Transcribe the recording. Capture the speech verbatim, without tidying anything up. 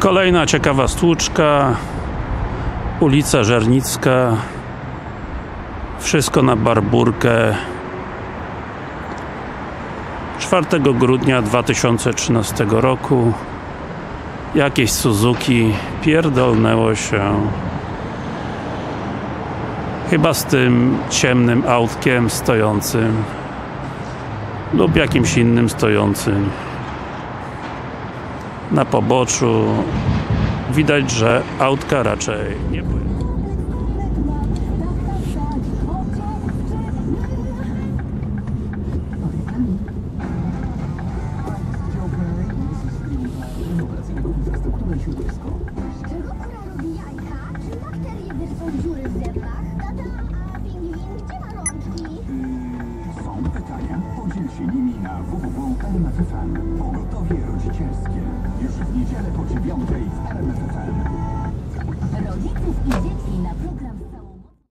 Kolejna ciekawa stłuczka, ulica Żernicka, wszystko na barburkę. czwartego grudnia dwa tysiące trzynastego roku jakieś Suzuki pierdolnęło się chyba z tym ciemnym autkiem stojącym lub jakimś innym stojącym na poboczu. Widać, że autka raczej nie płyną. W pogotowie rodzicielskie już w niedzielę po dziewiątej w